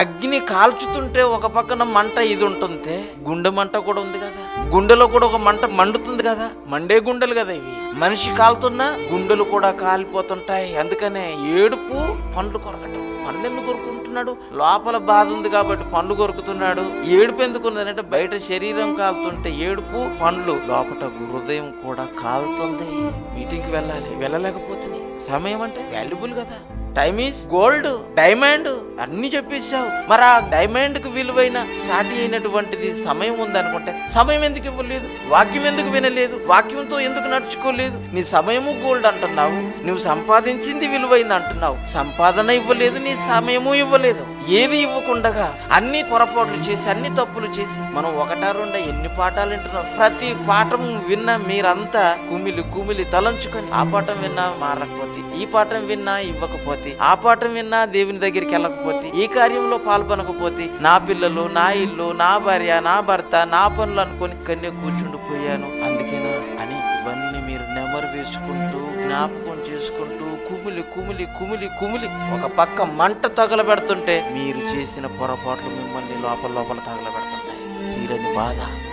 అగ్ని కాల్చుతుంటే ఒక పక్కన మంట ఇది ఉంటుంది, గుండె మంట కూడా ఉంది కదా, గుండెలో కూడా ఒక మంట మండుతుంది కదా, మండే గుండెలు కదా ఇవి. మనిషి కాలుతున్నా గుండెలు కూడా కాలిపోతుంటాయి. అందుకనే ఏడుపు పండ్లు కొరకటం. పండ్లు ఎందుకు కొరుకుంటున్నాడు? లోపల బాధ ఉంది కాబట్టి పండ్లు కొరుకుతున్నాడు. ఏడుపు ఎందుకున్నదంటే బయట శరీరం కాలుతుంటే ఏడుపు పండ్లు, లోపల హృదయం కూడా కాలుతుంది. మీటింగ్కి వెళ్ళాలి, వెళ్ళలేకపోతుంది. సమయం అంటే వాల్యుబుల్ కదా, టైమ్ ఈజ్ గోల్డ్, డైమండ్ అన్ని చెప్పేసావు. మరి ఆ డైమండ్ కు విలువైన సాటి అయినటువంటిది సమయం ఉందనుకుంటే సమయం ఎందుకు ఇవ్వలేదు? వాక్యం ఎందుకు వినలేదు? వాక్యంతో ఎందుకు నడుచుకోలేదు? నీ సమయము గోల్డ్ అంటున్నావు, నువ్వు సంపాదించింది విలువైంది అంటున్నావు, సంపాదన ఇవ్వలేదు, నీ సమయము ఇవ్వలేదు. ఏవి ఇవ్వకుండగా అన్ని పొరపాట్లు చేసి అన్ని తప్పులు చేసి మనం ఒకటా రెండా ఎన్ని పాఠాలు వింటున్నాం? ప్రతి పాఠం విన్నా మీరంతా కుమిలి కుమిలి తలంచుకొని ఆ పాఠం విన్నా మారకపోతే, ఈ పాఠం విన్నా ఇవ్వకపోతే, ఆ పాఠం విన్నా దేవుని దగ్గరికి వెళ్ళకపోతే, ఈ కార్యంలో పాల్పొనకపోతే, నా పిల్లలు, నా ఇల్లు, నా భార్య, నా భర్త, నా పనులు అనుకొని కన్నే కూర్చుండిపోయాను అందుకేనా అని ఇవన్నీ మీరు నెమరు వేసుకుంటూ జ్ఞాపకం చేసుకుంటూ కుమిలి కుమిలి కుమిలి కుమిలి ఒక పక్క మంట తగలబెడుతుంటే మీరు చేసిన పొరపాట్లు మిమ్మల్ని లోపల తగలబెడుతున్నాయి. తీరని బాధ.